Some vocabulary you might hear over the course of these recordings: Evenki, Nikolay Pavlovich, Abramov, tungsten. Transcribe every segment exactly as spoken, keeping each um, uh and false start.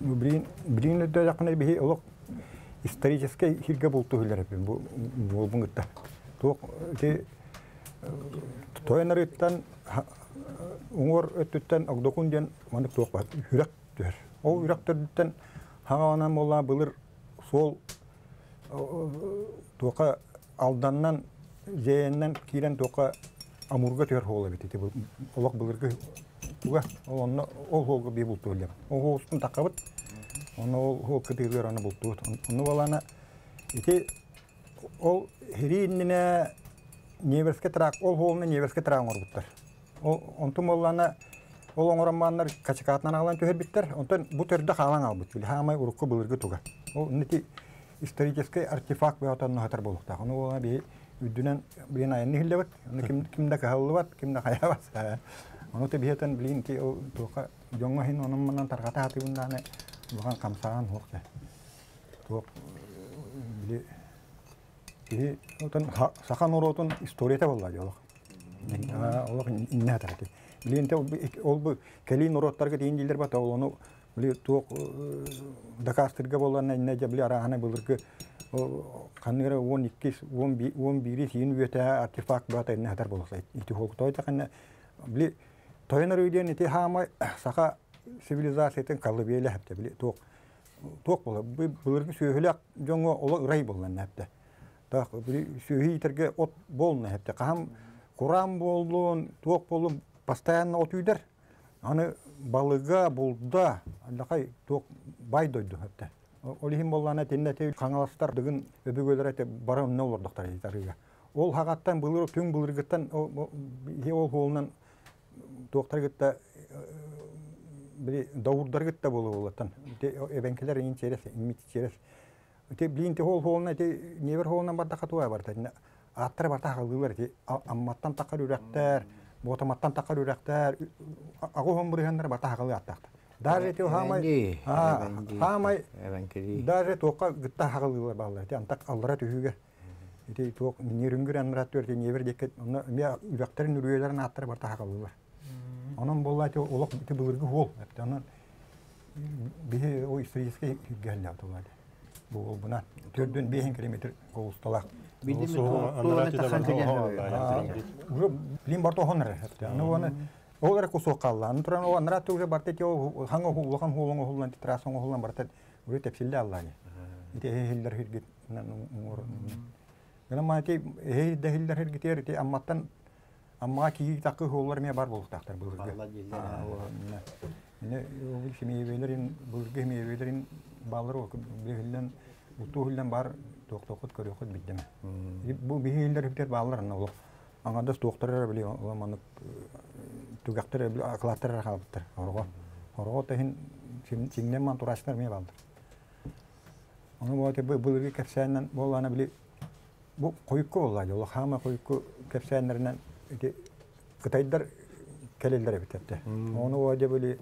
Блин, да, как найбеги, лок исторический хиргабул тухилер, бу, булбунгта. Тох, те, тойнарыттан, унгор эттен, агдокунден, манып тох бат, юрактер. Ол юрактерден, хагаванан болла былыр сол тоха алданнан, жееннен килен тоха амурга төр хола бит. Лок былыргы Uga, onu o hoğu bir buldu öyle. O hoğustun takabıt, onu o hoğu kıtırıyor ana buldu. Onu valana, işte o herinine üniversite trak, o hoğunun üniversite trak var butlar. O ontum valana, o longoramanlar kaçakattan alan tüher bitler. Ondan bu türde kalan al butçul. Hamay urukku bulurgu tuga. O neti historikçe artefak veya da nohatar bulukta. Onu valana bir üdünen bir ayın nihilde bak. Onu kim kimde kahvallı bak, kimde kayavas. Onu tabiyetten bilin ki o toka jongahin onun manan tarkata hati bundan ne bakan kamsahan hoşça. Tok bile bile otan sakan orotun historite vallahi Allah. Allah inne tarkı. Bilin te ol bu kelin orot tarkı diğin dildir bata onu bile tok dakastırga vallahi ne ne cebli arahane bulur ki kanıra on ikis on bir on biris yeni bir te artefak bata inne tar bulursa. İşte hoştoyta kanı bile Toynarıydın eti hama saka sivilizasyonun kalıbıyla hepte bile tok tok bola bulurgu söylek jongo ola ray bolan hepte da bile söyi terge ot bolun hepte qam Kur'an bolun tok bolun pastayan ot üder anı balıga bulda alaqay tok bay doydu hepte olihim bolana tennete kanalstar digin öbügölörete baram ne olurduktar tarıga ol haqattan bulur tün bulurguttan ol holundan doktor gitti, biri davurlar gitti bolu olatan. Evenkiler inceler, imit inceler. Te bilinti hol holna, te never holna barda katuya barda. Atar barda halıver te ammattan takarürekter, botamattan takarürekter. Ago hamburganlar barda halı atar. Darre te hamay, hamay. Darre toka gitti halıver barda. Te antak allara tüyüge. Te tok nirüngüren ratıyor te never deket. Ona ya ürekterin nürüyeler natar barda halıver. Onun bollayı olak bite bulurgu hol. Onun bir o istiyorsak geldi atılmadı. Bu ol buna. Tördün bir kilometre koğustalak. Bildiğimiz tuğla taşındı. Uje bilim barto honre. Onu ona olarak usukalla. Nutran o anrat uje bartet yo hangi hulkan hulkan hulkan titrason hulkan bartet uje tepsilde Allah'ı. İşte hiller hirgit. Ama işte hiller hirgit yer işte ammattan amma ki takı hollar mı var bulup taktar bulurdu. Ne o işi meyvelerin bulurdu meyvelerin balları o birhilden utuhilden bar doktorluk kariyokut bitteme. Bu birhiller hepter ballar ne olur? Angadas doktorlar bile olamanık tükakter bile aklatlar kalpter. Orada orada tahin şimdi manturaslar mı baldır? Onu bu ate bulurdu kapsayından bolana bile bu koyukku vallahi Allah hama koyukku kapsayından İşte kıtaylar kelilere bitette. Onu o acaba böyle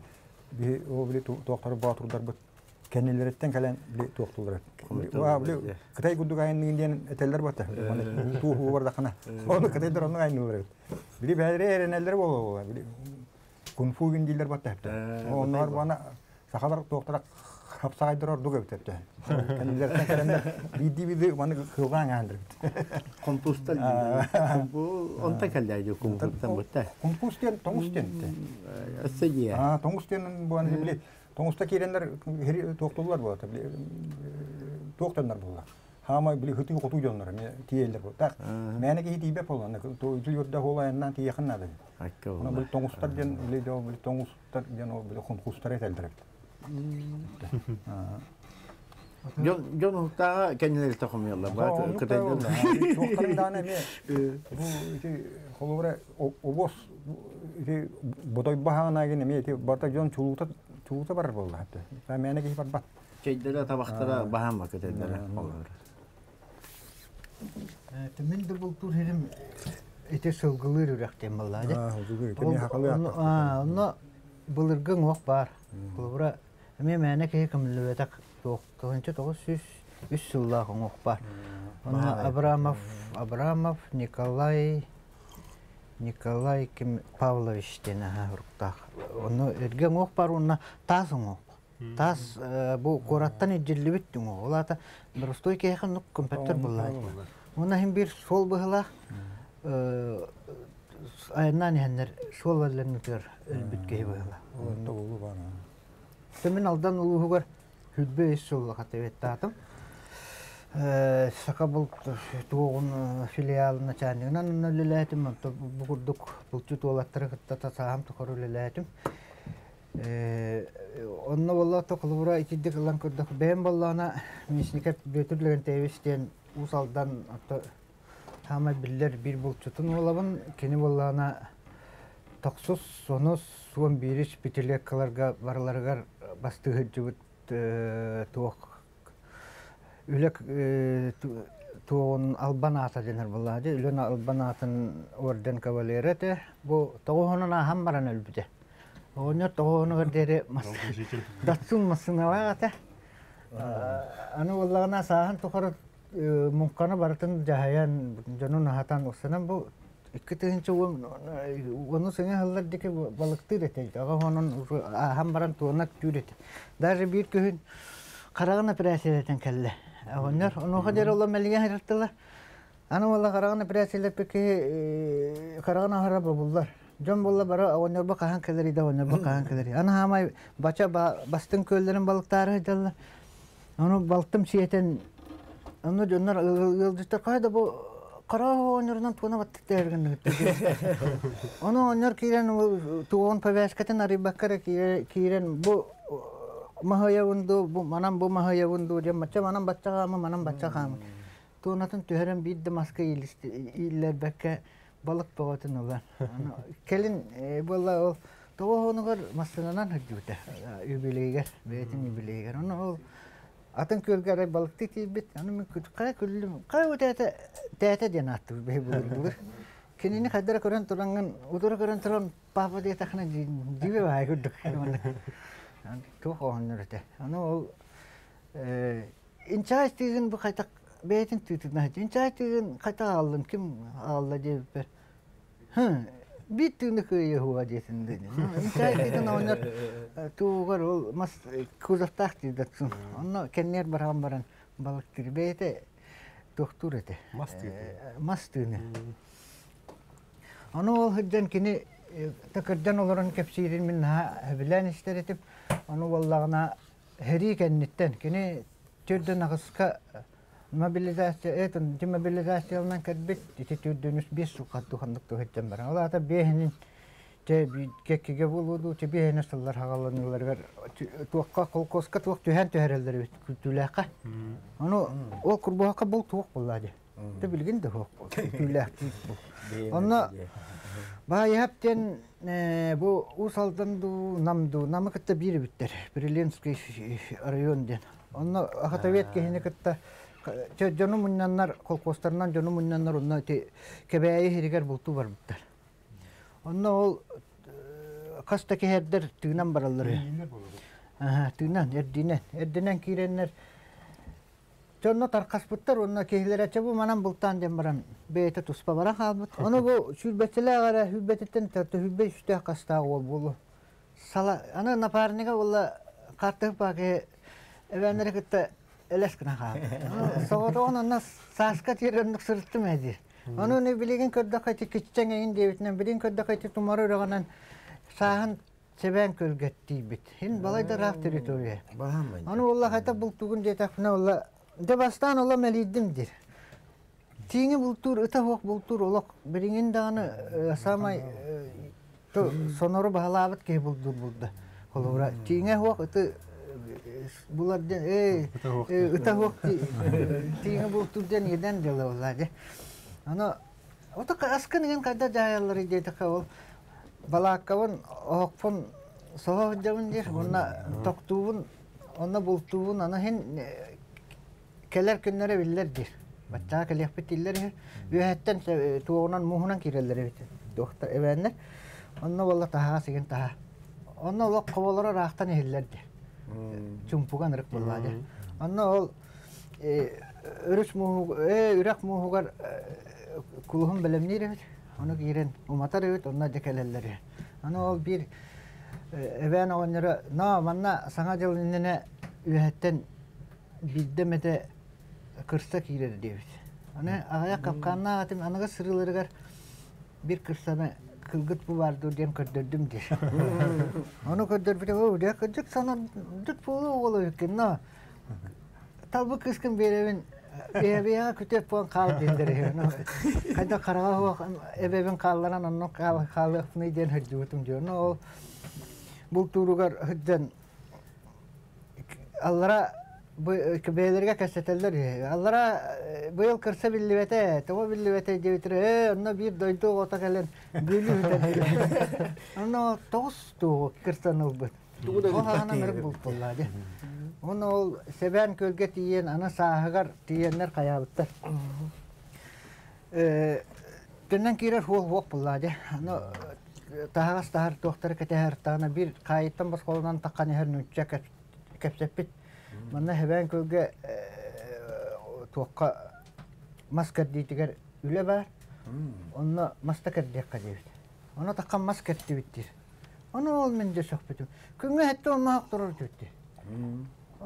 bir o böyle doktor batırdılar bu kendileritten gelen bir doktorlar. O böyle kıtay gündüz aynı indiğin eteller battı. Tuğu var da kana. Onu kıtaylar onun aynı olarak. Biri belirli erenler var. Biri kunfu indiler battı. Onlar bana sakalar doktora hapsaydılar orduga bitette. Kendileritten gelenler bidi bidi bana kılgan yandır. Kompostal bu onta kaldı kompostan bıta. Kompostan tungsten. Asliye. Ha tungsten bu anı bile. Tungstaki yerler her doktorlar var tabii. Doktorlar var. Ha mı bile hıtı kutu canlar mı tiyeller var. Tak. Mene ki tibe falan. To ilgili da holayandan tiye kanada. Hakkı. Ona bu tungstar gen bile de bu tungstar gen o bile kompostar eteldir. Ha. Yo yo no ta kendileri takmıyorlar. Bak kıtaydan. Doktordan ne? Bu işte kolora obos işte botoy bahana gene mi işte barta jon çuluta çuluta var vallahi. Ben mene ki bat bat. Şeydere tabaktara baham vakit edere. Temin de bu turherim ite sılgılır ürekten vallahi. Ha, bu gibi ne hakalı yaptı. Ha, ona bulurgun ok var. Kolora mene ki kimle tak dokuz yüz yıllardan okbar. Ona Abramov, Abramov Nikolay Nikolay Pavlovich denen ha. Onu ergen okbar, ona tazın ok. Tas bu korattan edildi bitti mi? Ola da Rostoy'ki yakın nuk kompüter bulaydı. Ona hem bir sol bıhla ayından henler sol alınır diyor bitki bıhla. Onda ulu bana. Temin aldan ulu hugar hüdbe sol hatavet tahtım. Sakabul tuğun filialına çağırıyor. Nanın lelahetim bu kurduk bulçut olatları hatta saham tukarı lelahetim. Onunla vallahi toplumura içinde kalan kurduk. Ben vallahi misniket götürülen tevisten usaldan hatta hemen biller bir bulçutun olavın. Kendi vallahi taksuz sonuz son bir iş bitirlek kalarga varlarga bastığı cıvıt tuğuk. Ülek tuğun Alban ata denir vallahi de. Ülen Alban atın orden kavalere de bu tavuğuna hammaran ölbüde. Onu tavuğunu verdere datsılmasına var da. Anı vallahi na sahan tukarı munkana baratın cahayan canun hatan olsanam bu iki tığınca onu sene hallardaki balıktır eteydi. Onun hammaran tuğuna tüyüldü. Darı bir gün Karagana prensesiden kelle. Onlar onu kadar olan meliye yırttılar. Ana valla Karagana prensesle peki Karagana harap buldular. Can valla bara onlar bak hangi kelleri de onlar bak hangi kelleri. Ana ama baca bastın köylerin balıkları hediler. Onu baltım şeyden onu onlar yıldızda kayda bu Karagana onlardan tuğuna battık derken. Onu onlar kiren tuğun paylaşketen aribakara kiren bu mahayavundu bu manam bu mahayavundu diye maça manam baca kama manam baca kama. Tu natun tüherem bir de maske ilişti iller beke balık bağıtın olan. Kelin vallahi o tavuğu onu kar masalanan hıcıbıda. Übüleğer beytin übüleğer onu o atın kölgere balık tiki bit onu müküt kaya küllüm kaya o tete tete diye nattı bey bulur. Kendini kadar koran turangan udur koran turan papa diye takna dibe baygıdık. Çok onurdu. Ano inşaatçının bu kayıt beytin tuttuğunda inşaatçının kayıt aldım kim aldı diye bir hı bir türlü köye huva desin dedi. İnşaatçının onlar tuğgar ol mas kuzaftak diye tutsun. Onlar kendiler barham baran balık tirbeyte doktor ete. Mastığını. Ano o hıccan kini takırdan olan kapsirin minha bilen işleretip onu vallahına heriken nitten kini türden ağızka mobilizasyon etun tüm mobilizasyondan kadbet iti türdenüs bir sukat duhandık duhetcem bera. Ola da beyhinin tebi kekege buludu tebi hene sallar hagalanırlar ver tuakka kolkoska tuak tühen tüherler tülaka. Onu o kurbuhaka bul tuak bulladı. De bilgin de hok tülak bu. Onu Bayapten bu usaldan du namdu namakta bir bitter Brilinski rayonundan. Onu hatavet ki hine katta canumunnanlar kolkostarından canumunnanlar onlar ki kebeyi heriger bultu var bitter. Onu o kastaki herder tüynan baralları. Aha tüynan erdinen erdinen kirenler Çorno tarkas buttar onunla kehlere çabu manam bultan demran beyte tuspa bara halbut. Onu bu şürbetçiler ara hübbetten tartı hübbet üstü kasta ol bulu. Sala ana naparnika valla kartı pake evlenere kitte eleskna ha. Sonra ona nas saska tirendik sırtım edi. Onu ne bilgin kadda kaçı kiççenge in devitnen bilgin kadda kaçı tumarı raganan sahan çeben kölgetti bit. Hin balayda raf teritoriye. Onu valla hatta bultugun jetafna valla Devastan olam elidimdir. Tini bultur, itahok bultur olak. Birinin dağını samay sonoru bahalavet ki buldur buldu. Kolora tini hok ite bular den e itahok tini bultur den yeden dela oladı. Ana o da askının kadar cahilleri dedi ki o balakavun hokfun sohbet edindir. Ona taktuvun, ona bultuvun, ana hen keller günlere billerdir. Batta kelih bitilleri ve hatta tuğunan muhunan kirelleri bit. Doktor evenler. Onu vallahi taha sigin taha. Onu o qovalara raqtan ehillerdi. Çumpugan rıq bulladı. Onu ol e örüş muhu e ürək muhugar kulhum bilimli revit. Onu giren umatar revit onlar dekelerleri. Onu ol bir Evene onlara ne avanla sanacağın indene ühetten biddemede kırsak ileri diyor. Anne ayak kapkanına atım anıga sırıları gar bir kırsana kılgıt bu vardı diyem kırdırdım diyor. Onu kırdır bir de o diye kırdık sana dört pulu oluyor ki na. Tabi kızgın bir evin eviye kütüp puan kal dindiriyor. Kanda karağı evin kallarına onun kal kalı ne diyen hırcıvıtım diyor. No bu turugar hıdden Allah'a bu beylerge keseteller Allah'a bu yıl kırsa billivete tamam billivete devitire onu bir doydu ota gelen billivete onu tostu kırsan oldu ona ana merk buldular onu seven kölge diyen ana sahagar diyenler kayalıktır dünden kirer huo huo buldular onu tahas tahar doktor keter tana bir kayıttan bas kolundan takan her nücek kepsepit mana hemen kölge tuqa masker diytiger üle var onu masker diyecek onu takan masker diyecektir onu olmayınca sohbetim künge hatta o mahak durur diyecektir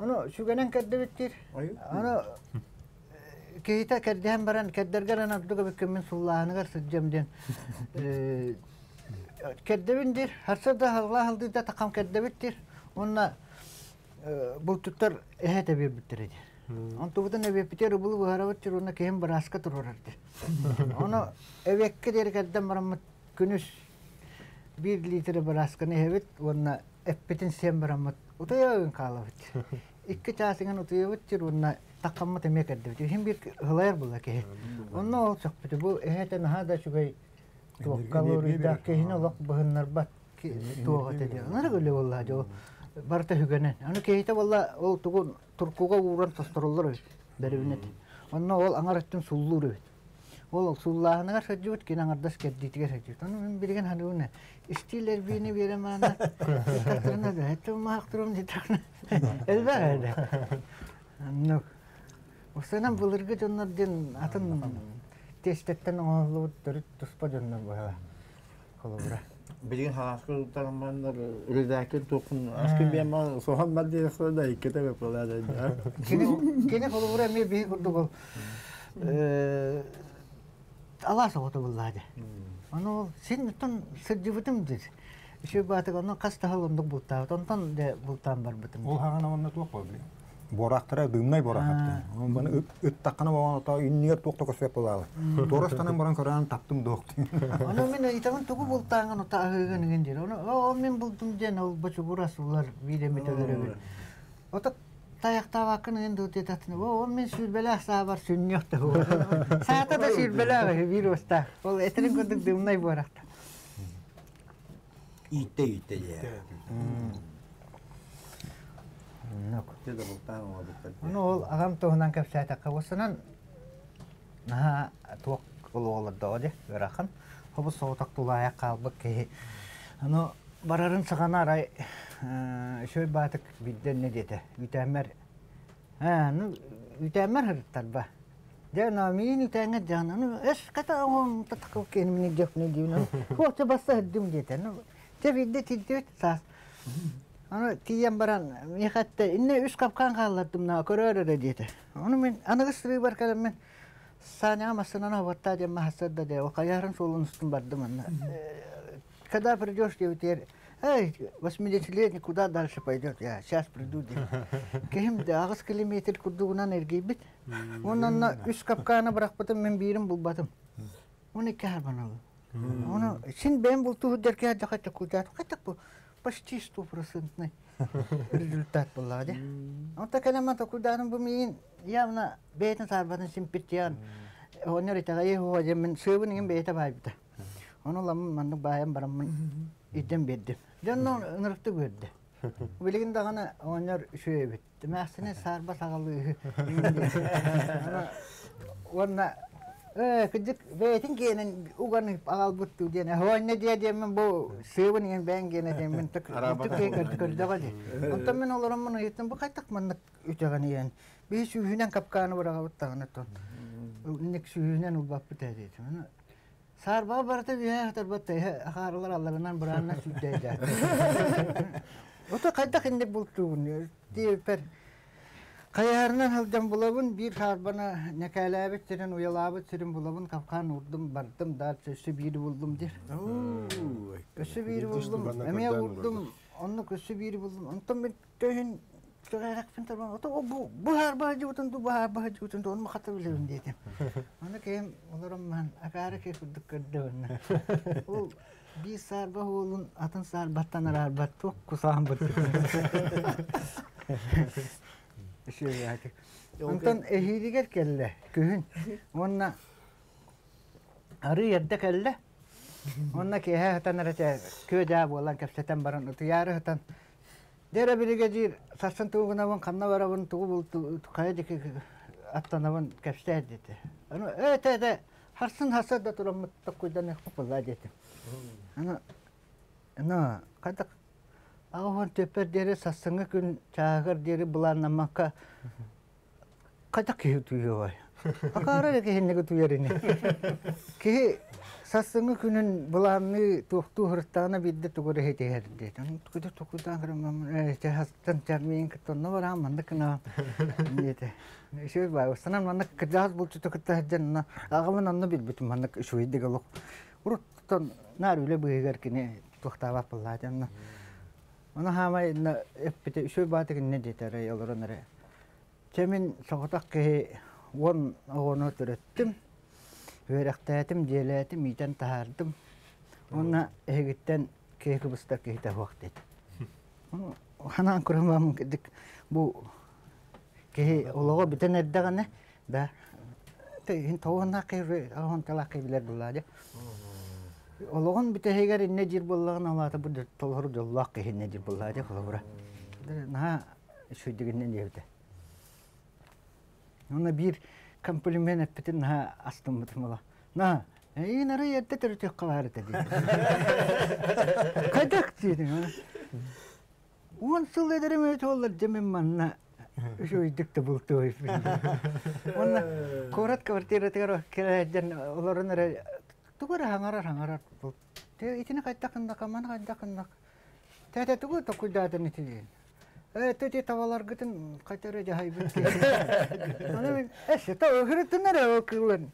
onu şu gelen kaddevettir onu kehita kaddehem baran kaddergaran abduga bikimin sullahını gar sıcamden keddevindir her sırada Allah halde de takam keddevittir onunla bu tutar ehe de bir bitirir. Onu tuğdan evi bitirir bulu bu haravatçır onunla kehem baraska dururardır. Onu evi ekki deri kaddem baramı günüş bir litre baraskanı hevit onunla epitin sen baramı utaya ön kalavit. İki çasıgan utaya vittir onunla takamma temeye keddevittir. Hem bir hılayar bulak ehe. Onunla o sohbeti bu ehe de naha da şugay kalorida kehine olak bahınlar bat ki tuğat ediyor. Onlara öyle vallaha diyor. Barta hügenen. Onu kehite valla o tuğun Turkuga uğran tastarollar öyle. Derevnet. Onunla ol anar ettin sullur öyle. Ol sullahına kadar saçıvut ki anardas keddiytiğe saçıvut. Onu bilgen hani o ne? İstiler birini verem ana. Tatlına da. Hatta mahakturum ditakna. Elbağ öyle. Yok. O senem bulurgıç onlar din atın testetten oğlu dörüt tıspa dönler baya. Kolubra. Bilgin halaskı utanmanlar ülüdaki tokun. Aşkın bir ama soğan maddeyi sonra ikkete yapıyorlar. Gene kolubra mi bir kurduk ol. Allah soğudu bulladı. Onu sen bütün sırcıvıdım dedi. Şu batık onun kastı halındık bultağı. Ondan da bultağım var bütün. Ol hağına onunla tuğuk var. Boraklara dümney borak yaptı. Bana öt takana babana ta ünlüğe tuğuk tokusu yapılalı. Doğrustanın boran kırağını taktım doğuktu. Onu ben itamın tuğuk bultağın o ta hıgın gendir. Onu ben buldum diyen ol başı burası ular bilemeteleri öyle. O da dayakta bakın indi o dedatını. Onu ben sürbeli aşağı var sünni yok da. Sağda da sürbeli var bir usta. Ol etini kurduk dümney borakta. İtte itte diye. Onu ol ağam toğunan kapsaya takavasının naha tuğuk olu olurdu o de bırakın. Hobu soğutak tulaya kalbı ki onu bararın sıkan aray şöyle batık bilden ne dedi ütemer ütemer hırıttar ba de namiyin ütene canını eskata oğum takıp kendimini cöpne diyor hoşça basa hırdım dedi tebidde tildi sas onu tiyem baran mihatta inne üç kapkan kallardım na köröröre dedi. Onu ben anıgıstırığı barkalım ben saniye amasından havatta diye mahasırda diye o kayarın solun üstün bardım anna. Kada pridiyoş diye biter. Ay, восьмидесятилетний куда дальше пойдет? Я сейчас приду. Kim de ağız kilometre kurduğundan ergeyi bit. Ondan üç kapkanı bırakmadım ben birim bulmadım. Onu iki harban oldu. Onu şimdi ben bulduğu derken kaçak kucaktım. Kaçak bu. Почти стопроцентный результат был, да? Он так и нам такой дан был, мы явно бедный сарбатный симпатиян, он не ритага его, а мы сюда не бедный байбита, он улам манду байм барам идем беддим, да он нравится беддим. Bilgin dağına onlar şöyle bitti. Mehsine sarba sağlığı. Onlar küçük beytin gelen uğranıp ağal buttu diye. Hoş ne diye diyemem bu sevinin ben gene diyemem. Tık kekar kırdağa diye. Ondan ben olurum bunu yetim bu kaytak manlık ütağını yani. Bir sühünen kapkanı bırakıp tağını ton. Nek sühünen ubapı dedi. Sarba barda biha tarbatta harlar Allah'ından buranın sütteja. O da kadar kendi bulduğunu diye per kayarından halden bulavun bir harbana nekala bitirin uyala bitirin bulavun kapkan vurdum bardım da sesi bir buldum der. Oo. Sesi bir buldum. Emiye vurdum. Onu sesi bir buldum. Antam bir tühin turarak finterman. O da bu bu harba jutan tu bu harba jutan tu onu muhatabelerim dedim. Onu kem olurum ben. Akarık ekuduk kırdım. O bir sarba olun atın sarbattan harbat çok kusam batıyor. Şöyle artık. Ondan ehiriger kelle köyün. Onunla arı yedde kelle. Onunla ki hatan arıca köyde olan kapseten baran otu yarı hatan. Dere biri gecir sarsın tuğuna van kanna var van tuğu buldu kaydık attana van kapsete dedi. Onu evet evet harsın hasad da turam muttakudan ekpazad dedi. Ana ana kadak Ağabey teper deri sassınga gün çağır deri bulanlamakka kaçak ki tuyu var. Akara da ki henne tuyerini. Ki sassınga günün bulanını tuhtu hırtana bidde tuğru hedi herdi. Onun tuğdu tuğdan kırmam işte hastan çarmıyın kıtonna var ama mandık na. Niyete. Şey var. Sanan mandık kırdas bultu tuğutta hecen. Ağamın anna bil bütün mandık şu hedi galok. Uruttan nar öyle bıyıgar ki ne tuğta vapallaha canına. Ona hamay epte şu batık ne dedi rey olurun rey. Cemin soğutak ki on onu türettim. Verektetim, celetim, iten tahardım. Ona egitten keyif bustak keyte vakti. Onu hanan kuramam dedik bu ki olağı biten eddiğine da teyin toğuna keyre on talakibiler buladı. Olağan bir tehiger inecir bullağın Allah'ta burada tolhur dollak ki inecir bullağın diye kula bura. Ha şu diğinden evde. Ona bir komplimen ettin ha astım mutmala. Na iyi nere yedde tercih kavarı dedi. Kadak dedi ona. On sılederim öyle olur demem manna. Şu idikte buldu hep. Ona korat kvartirete garo keladen olurun nere. Tuğra hangarar hangarar bu. Te itine kaytakındak kaman kaytakındak. Te te tuğra tokudadan itine. E te te tavalar gittin kaytere cahibik. Anam eşte ta öğretin nere o kılın.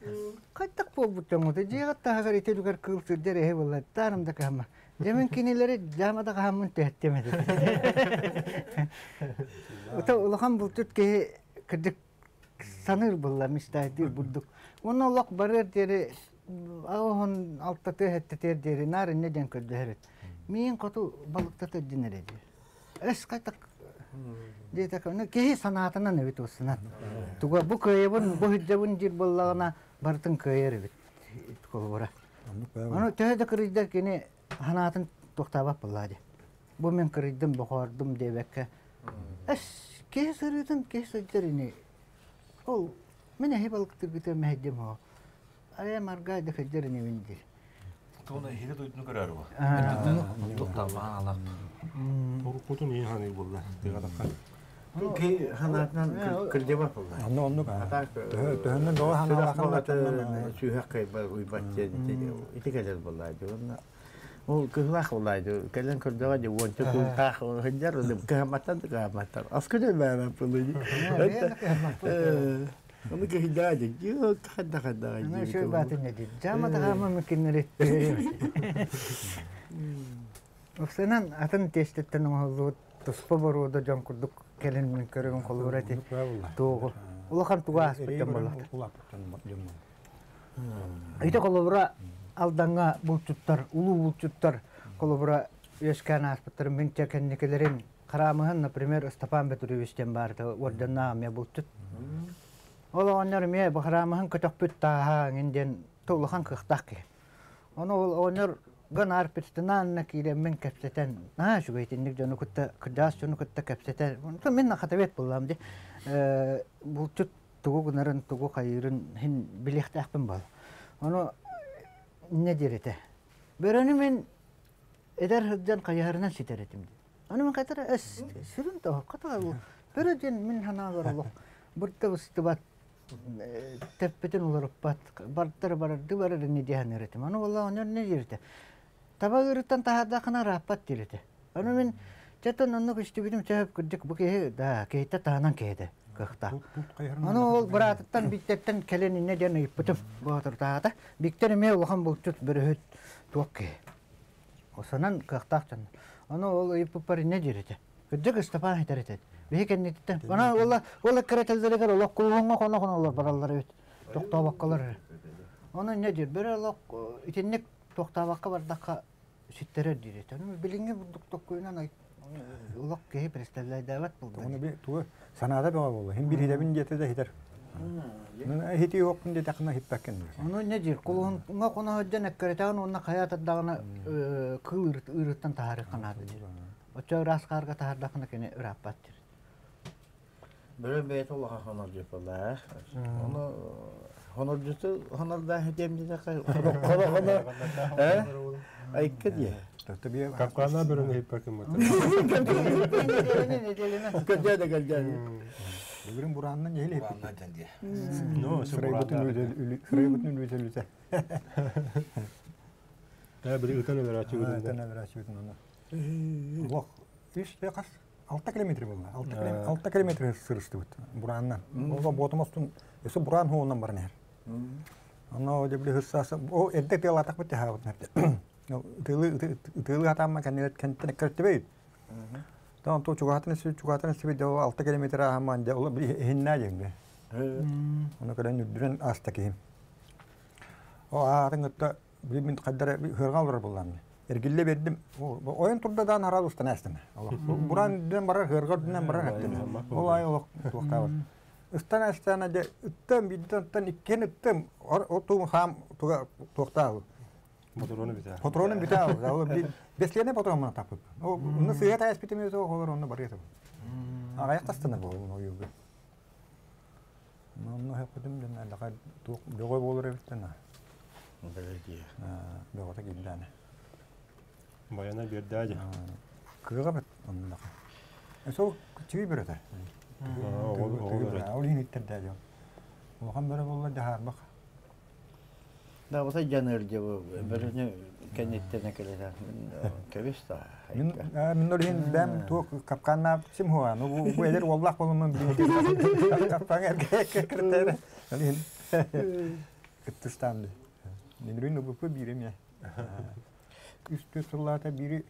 Kaytak bu bucamu te cihat ta hagar ite dugar kıl sürdere he vallahi tarım da kahma. Demin kinileri camada kahmun tehtemedi. Ota ulakam bultut ki kırdık sanır vallahi müstahidi bulduk. Ona ulak barer deri Ağın altta tehette terdiri, narin neden kördü heret. Min kutu balıkta terdinir ediyor. Eskaytak. Diyetek, kehi sanatına nevit o sanat. Tuga bu köye bun, bu hüdde bun cirballağına barıtın köye revit. Kolu bura. Onu tehede kırıcılar kini hanatın tohtabak bulladı. Bu men kırıcıdım, boğardım diye bekke. Es, kehi sırıydın, kehi sırıcılarını. Ol, mene he balıktır bitirme heccem o. Ay marga da kaçırın evindir. Tona hile doyduğunu karar bu. Doktor bağla. Toru kutun iyi hani burada. Ki hanattan kırdı var burada. Anne onu kadar. Dönün doğru hanattan da şu hakkı var bu bahçede. İtikadel vallahi ona. O kızlak olaydı. Gelen kırdığa da vontu kultah o hıncırdı. Kahmatan da kahmatan. Askıda ben bunu. Ama gehidade, yok kadar kadar. Ama şu batın ne dedi? Cama da ama mümkünleri. Ofsenan atın testetten mahzut, tospa baroda can kurduk, kelen mümkünlerin kolurati. Doğru. Ulakan tuğas pekten bolat. İşte kolura aldanga bulçutlar, ulu bulçutlar kolura yaşkan aspatların binçeken nikelerin karamıhan, naprimer Ostapam Petrovich'ten barda oradan namya bulçut. Ola onlar miye bahramın katak pütta ha inden tolhan kıhtak. Onu onlar ganar püttenan nakile men kapseten. Ha şu beytinlik canı kutta kıdas canı kutta kapseten. Onu men hatavet bullam di. Bu tut tuğunarın tuğu hayırın hin bilihtakım bal. Onu ne direte. Berani men eder hıccan kayarına siteretim di. Onu men katara es sürün taha katara bu. Berani men hanalar Allah. Burada ustubat tepeden olarak barıtlar barırdı barırdı ne diye öğretim. Onu vallahi onlar ne derdi. Tabağı öğretten daha dağına rahat derdi. Onu ben çatın onluk işte bizim cevap kırdık. Bu kehe daha kehte tahanan kehede. Kıhta. Onu o bıraktıktan bittikten keleni ne diye yıpıtım. Bu hatır daha da. Bittiklerime ulan bu tut bürühüt tuak kehe. O sanan kıhtaktan. Onu o yıpıparı ne derdi. Kırdık istafan ederdi. Beyken nittem. Ana valla valla karakterleri kar Allah kullanma konu konu Allah paraları evet. Tokta bakkalar. Ana ne diyor? Böyle Allah içinde tokta bakka var dakika sütterer diyor. Tanım bilinge bulduk tokuyuna ne? Allah ki prestelle davet buldu. Onu bir tu sanada bir oldu. Hem bir hidebin getirdi hider. Ana hiti yok bunda takına hippakken. Ana ne diyor? Kullanma konu hacene karakterin onun hayatı dağına kıl ırıttan tarih kanadı. O çağras karga tarih dağına kene rapattir. Böyle bir Allah hanarcı falan. Onu hanarcısı hanar daha demdi de kara kara. He? Ayık diye. Tabii kapkana böyle hep bakım var. Kaçta da geldi. Bugün buranın yeli hep. No, şurayı bütün ülü, şurayı bütün ülü. Ya bir ötene ver açıyordun. Ötene ver açıyordun onu. Bak, iş ne kas? altı kilometre bunlar. altı kilometre sırıştı burandan. O da boğutmazsın. Yoksa buranın hoğundan var neher. Ona o cebli hırsası. O edde tığıl atak bitti havet nerede. Tığılı atamma kendine kırtibeydi. Tamam to çugatını sivit, çugatını sivit. O altı kilometre ahammanca. Ola bir hinnâ cebli. Ona kadar nüddüren astakiyim. O ağatın gıtta bir bin kaddara bir hırgan olur bunlarla. Ergille verdim. Oyun turda daha naral ustan açtım. Buran dünden barar, hırgar dünden barar ettim. Olay olak tuakta var. Üstten açtan aja ıttım, birden ıttım, ikken ıttım. O tuğum ham tuakta al. Patronu biter. Patronu biter. Besleyene patronuna tapıp. Onu sıhhat ayas bitemiyorsa o olur, onu bariyata var. Ağayak astanır bu oyun oyun. Onu hep ödüm dünden. Daka doğru olur evitten. Belediye. Doğruda gildane. Bayana bir daha ya. Kırığa mı anlamak? Eso çivi bir öte. O lini terdayım. O hamdolab Allah dahar bak. Da bu sadece nerede bu? Berine kendine ne kadar kavista. Min olin dem tu kapkana sim hua. Bu bu eder Allah kolunun bildiği. Kapkaner kırter. Olin. Kıtıstandı. Neden bu bu birim ya? Üstü sırlarda biri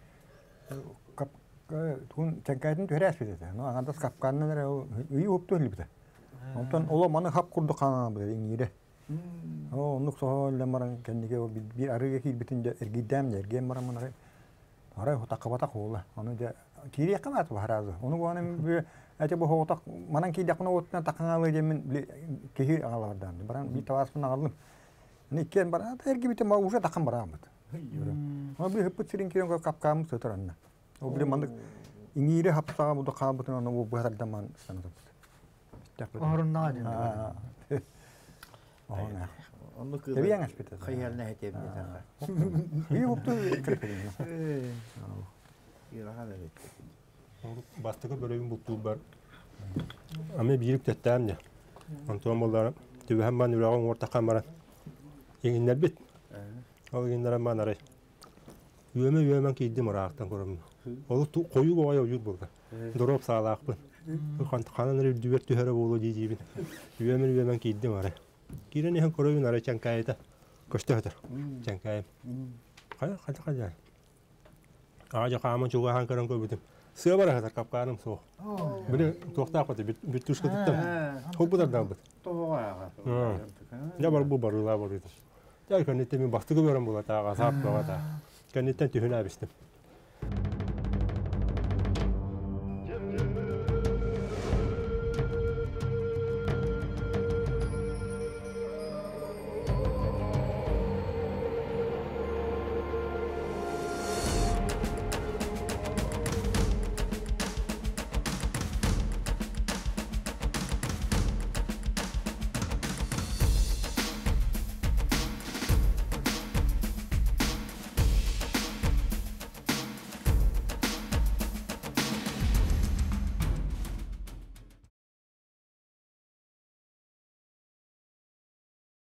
kapkın çengaydan töres bize de. No anında kapkanlara iyi hoptu libde. Ondan olamanı hap kurdu kana bu İngilizce. O onluk sohal lemaran kendine o bir arıya ki bitince ergidem der. Gem maran maray. Maray hotak batak ola. Onu da kiri yakamat var azı. Onu bu anım bir acaba hotak manan ki dakna otna takanalı demin kehir ağlardan. Baran bir tavasını aldım. Nikken baran ergi bitim uca takan baran. Ama bir hep çirin kilo kapkam sötranna. O bile mandık İngilizce hapsa bu da kabutun ona bu her zaman sanırım. Orunda adın. Ona. Onu kız. Tabii yanlış bitti. Hayal ne etti bir. İyi hoptu. Eee. İrahan etti. Bastıkı böyle bir bulduğum var. Ama birlik tettem de. Antomolar tüve hem ben urağın orta kamera. Yenginler bit. Al günlerim ben aray. Yüme yümen ki iddim araktan korum. Olu koyu boya uyuk buldu. Dorop sağlak bu. Kan kanları düvert dühere bolu diyeceğim. Yüme yümen ki iddim aray. Kiren ihan koruyun aray çankayda. Koştuhtur. Çankay. Kay kay kay. Ağaca kaman çoğa han karan koybitim. Sığa bara hatar kapkanım so. Böyle tokta patı bir tuşka tuttum. Hopudar daldı. Toğa. Ya var bu barıla var. Derken netimi bastığı görüm bu da ağazap da. Kendimden tühün abistim.